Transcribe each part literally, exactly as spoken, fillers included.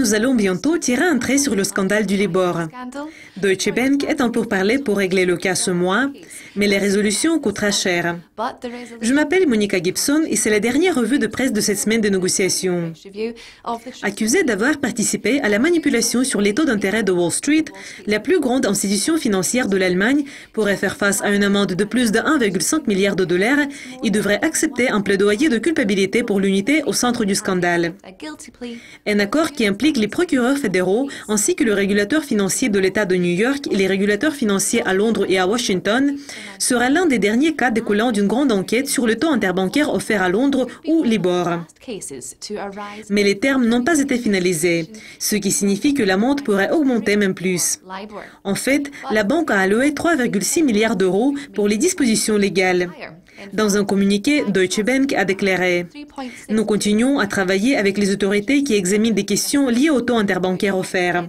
nous allons bientôt tirer un trait sur le scandale du Libor. Deutsche Bank est en pourparlers pour régler le cas ce mois, mais les résolutions coûtera cher. Je m'appelle Monica Gibson et c'est la dernière revue de presse de cette semaine de négociations. Accusée d'avoir participé à la manipulation sur les taux d'intérêt de Wall Street, la plus grande institution financière de l'Allemagne pourrait faire face à une amende de plus de un virgule cinq milliard de dollars et devrait accepter un plaidoyer de culpabilité pour l'unité au centre du scandale. Un accord qui implique les procureurs fédéraux ainsi que le régulateur financier de l'État de New York et les régulateurs financiers à Londres et à Washington sera l'un des derniers cas découlant d'une grande enquête sur le taux interbancaire offert à Londres ou Libor. Mais les termes n'ont pas été finalisés, ce qui signifie que l'amende pourrait augmenter même plus. En fait, la banque a alloué trois virgule six milliards d'euros pour les dispositions légales. Dans un communiqué, Deutsche Bank a déclaré « Nous continuons à travailler avec les autorités qui examinent des questions liées au taux interbancaire offert.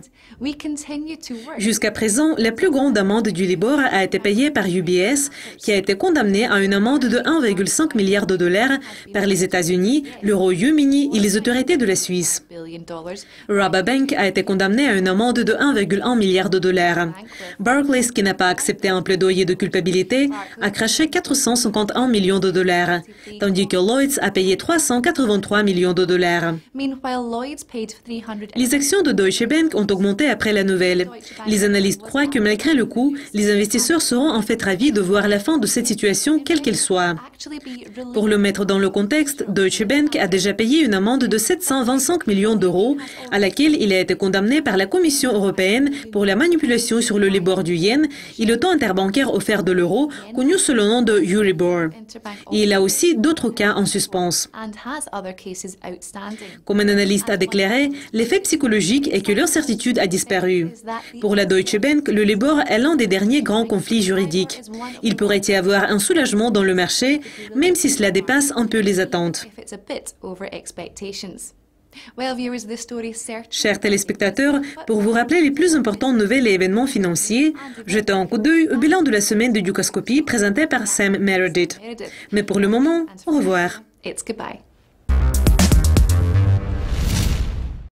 Jusqu'à présent, la plus grande amende du Libor a été payée par U B S, qui a été condamnée à une amende de un virgule cinq milliard de dollars par les États-Unis, le Royaume-Uni et les autorités de la Suisse. Rabobank a été condamné à une amende de un virgule un milliard de dollars. Barclays, qui n'a pas accepté un plaidoyer de culpabilité, a craché quatre cent cinquante et un millions de dollars, tandis que Lloyds a payé trois cent quatre-vingt-trois millions de dollars. Les actions de Deutsche Bank ont augmenté après la nouvelle. Les analystes croient que malgré le coût, les investisseurs seront en fait ravis de voir la fin de cette situation, quelle qu'elle soit. Pour le mettre dans le contexte, Deutsche Bank a déjà payé une amende de sept cent vingt-cinq millions d'euros, à laquelle il a été condamné par la Commission européenne pour la manipulation sur le Libor du yen et le taux interbancaire offert de l'euro, connu sous le nom de Euribor. Et il a aussi d'autres cas en suspens. Comme un analyste a déclaré, l'effet psychologique est que l'incertitude a disparu. Pour la Deutsche Bank, le Libor est l'un des derniers grands conflits juridiques. Il pourrait y avoir un soulagement dans le marché, même si cela dépasse un peu les attentes. Chers téléspectateurs, pour vous rappeler les plus importantes nouvelles et événements financiers, jetez un coup d'œil au bilan de la semaine de Dukascopy présenté par Sam Meredith. Mais pour le moment, au revoir. It's goodbye.